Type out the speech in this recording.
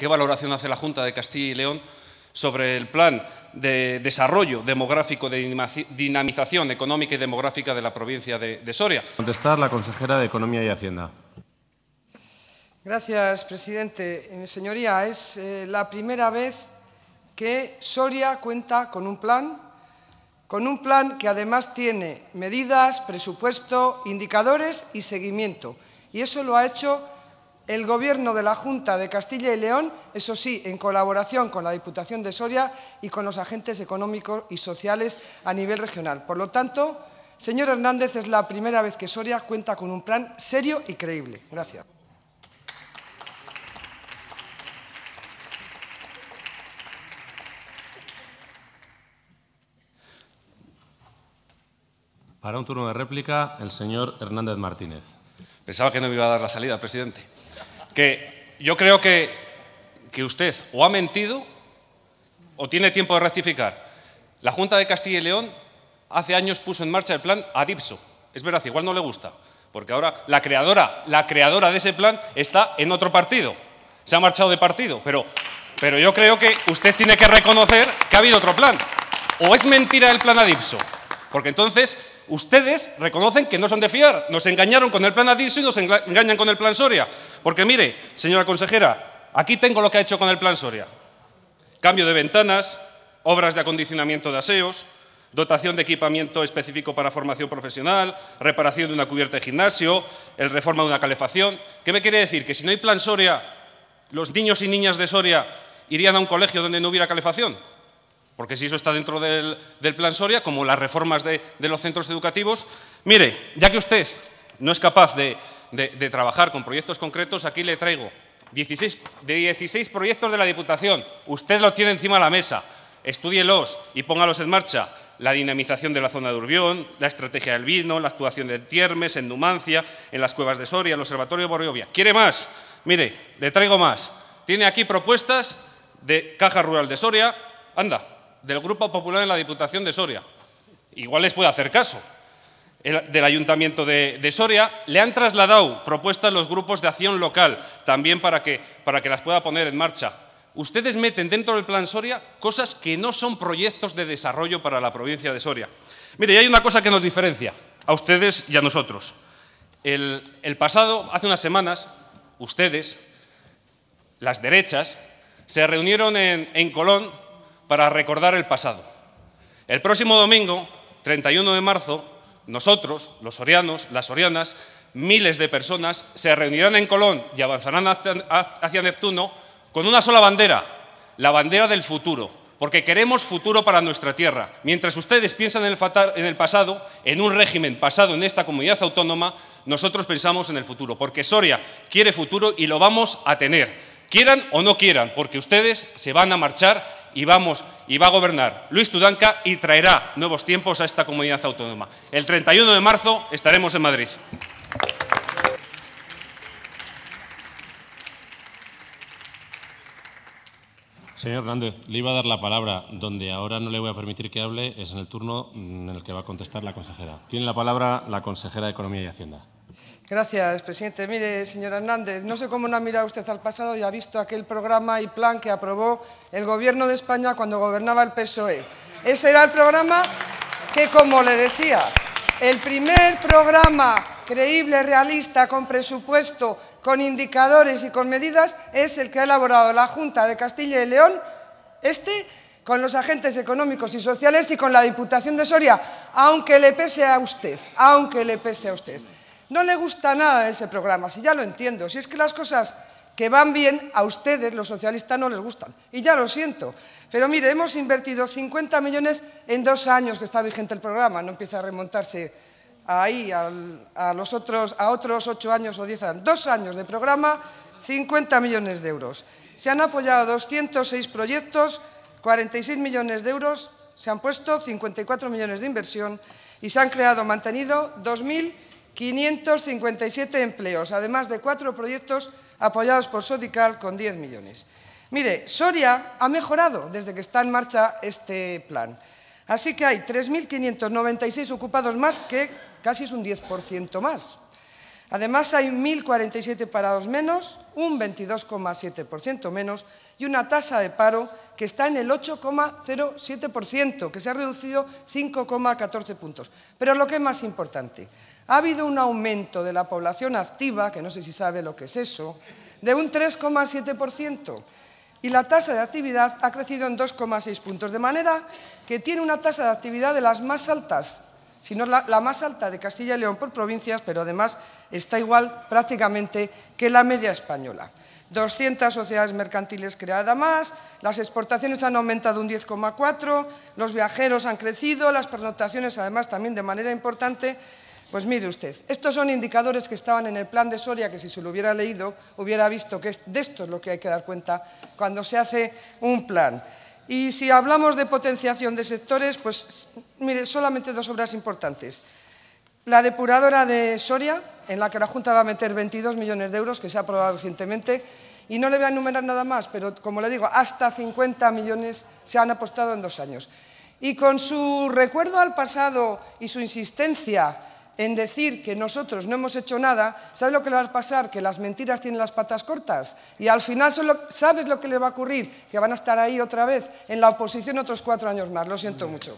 ¿Qué valoración hace la Junta de Castilla y León sobre el plan de desarrollo demográfico, de dinamización económica y demográfica de la provincia de Soria? Contestar la consejera de Economía y Hacienda. Gracias, presidente. Señoría, es la primera vez que Soria cuenta con un plan que además tiene medidas, presupuesto, indicadores y seguimiento. Y eso lo ha hecho el Gobierno de la Junta de Castilla y León, eso sí, en colaboración con la Diputación de Soria y con los agentes económicos y sociales a nivel regional. Por lo tanto, señor Hernández, es la primera vez que Soria cuenta con un plan serio y creíble. Gracias. Para un turno de réplica, el señor Hernández Martínez. Pensaba que no me iba a dar la salida, presidente. Que yo creo que usted o ha mentido o tiene tiempo de rectificar. La Junta de Castilla y León hace años puso en marcha el plan Adipso. Es verdad, igual no le gusta, porque ahora la creadora de ese plan está en otro partido. Se ha marchado de partido, pero yo creo que usted tiene que reconocer que ha habido otro plan. O es mentira el plan Adipso, porque entonces ustedes reconocen que no son de fiar. Nos engañaron con el plan Adiso y nos engañan con el plan Soria. Porque mire, señora consejera, aquí tengo lo que ha hecho con el plan Soria. Cambio de ventanas, obras de acondicionamiento de aseos, dotación de equipamiento específico para formación profesional, reparación de una cubierta de gimnasio, el reforma de una calefacción. ¿Qué me quiere decir? Que si no hay plan Soria, los niños y niñas de Soria irían a un colegio donde no hubiera calefacción. Porque si eso está dentro del plan Soria, como las reformas de los centros educativos. Mire, ya que usted no es capaz de trabajar con proyectos concretos, aquí le traigo 16 proyectos de la Diputación. Usted los tiene encima de la mesa. Estúdielos y póngalos en marcha. La dinamización de la zona de Urbión, la estrategia del vino, la actuación de Tiermes, en Numancia, en las cuevas de Soria, el observatorio de Borreovia. ¿Quiere más? Mire, le traigo más. Tiene aquí propuestas de Caja Rural de Soria. Anda, del Grupo Popular en la Diputación de Soria. Igual les puede hacer caso. Del Ayuntamiento de Soria le han trasladado propuestas los grupos de acción local, también para que las pueda poner en marcha. Ustedes meten dentro del plan Soria cosas que no son proyectos de desarrollo para la provincia de Soria. Mire, y hay una cosa que nos diferencia a ustedes y a nosotros. El pasado, hace unas semanas, ustedes, las derechas, se reunieron en Colón para recordar el pasado. El próximo domingo, 31 de marzo, nosotros, los sorianos, las sorianas, miles de personas, se reunirán en Colón y avanzarán hacia Neptuno con una sola bandera, la bandera del futuro, porque queremos futuro para nuestra tierra. Mientras ustedes piensan en el pasado, en un régimen pasado en esta comunidad autónoma, nosotros pensamos en el futuro, porque Soria quiere futuro y lo vamos a tener, quieran o no quieran, porque ustedes se van a marchar y va a gobernar Luis Tudanca y traerá nuevos tiempos a esta comunidad autónoma. El 31 de marzo estaremos en Madrid. Señor Hernández, le iba a dar la palabra. Donde ahora no le voy a permitir que hable es en el turno en el que va a contestar la consejera. Tiene la palabra la consejera de Economía y Hacienda. Gracias, presidente. Mire, señor Hernández, no sé cómo no ha mirado usted al pasado y ha visto aquel programa y plan que aprobó el Gobierno de España cuando gobernaba el PSOE. Ese era el programa que, como le decía, el primer programa creíble, realista, con presupuesto, con indicadores y con medidas, es el que ha elaborado la Junta de Castilla y León, con los agentes económicos y sociales y con la Diputación de Soria, aunque le pese a usted, aunque le pese a usted. No le gusta nada ese programa, si ya lo entiendo. Si es que las cosas que van bien, a ustedes, los socialistas, no les gustan. Y ya lo siento. Pero mire, hemos invertido 50 millones en 2 años que está vigente el programa. No empieza a remontarse ahí a otros 8 años o 10 años. 2 años de programa, 50 millones de euros. Se han apoyado 206 proyectos, 46 millones de euros. Se han puesto 54 millones de inversión y se han creado, mantenido 2.557 empleos, además de 4 proyectos apoyados por Sodical con 10 millones. Mire, Soria ha mejorado desde que está en marcha este plan. Así que hay 3.596 ocupados más, que casi es un 10% más. Además, hay 1.047 parados menos, un 22,7% menos y una tasa de paro que está en el 8,07%, que se ha reducido 5,14 puntos. Pero lo que es más importante, ha habido un aumento de la población activa, que no sé si sabe lo que es eso, de un 3,7%. Y la tasa de actividad ha crecido en 2,6 puntos, de manera que tiene una tasa de actividad de las más altas, si no la más alta de Castilla y León por provincias, pero además está igual prácticamente que la media española. 200 sociedades mercantiles creadas más, las exportaciones han aumentado un 10,4, los viajeros han crecido, las pernoctaciones además también de manera importante. Pues mire usted, estos son indicadores que estaban en el plan de Soria, que si se lo hubiera leído, hubiera visto que es de esto lo que hay que dar cuenta cuando se hace un plan. Y si hablamos de potenciación de sectores, pues mire, solamente dos obras importantes. La depuradora de Soria, en la que la Junta va a meter 22 millones de euros, que se ha aprobado recientemente, y no le voy a enumerar nada más, pero como le digo, hasta 50 millones se han apostado en 2 años. Y con su recuerdo al pasado y su insistencia en decir que nosotros no hemos hecho nada, ¿sabes lo que le va a pasar? Que las mentiras tienen las patas cortas y al final ¿sabes lo que le va a ocurrir? Que van a estar ahí otra vez en la oposición otros 4 años más. Lo siento mucho.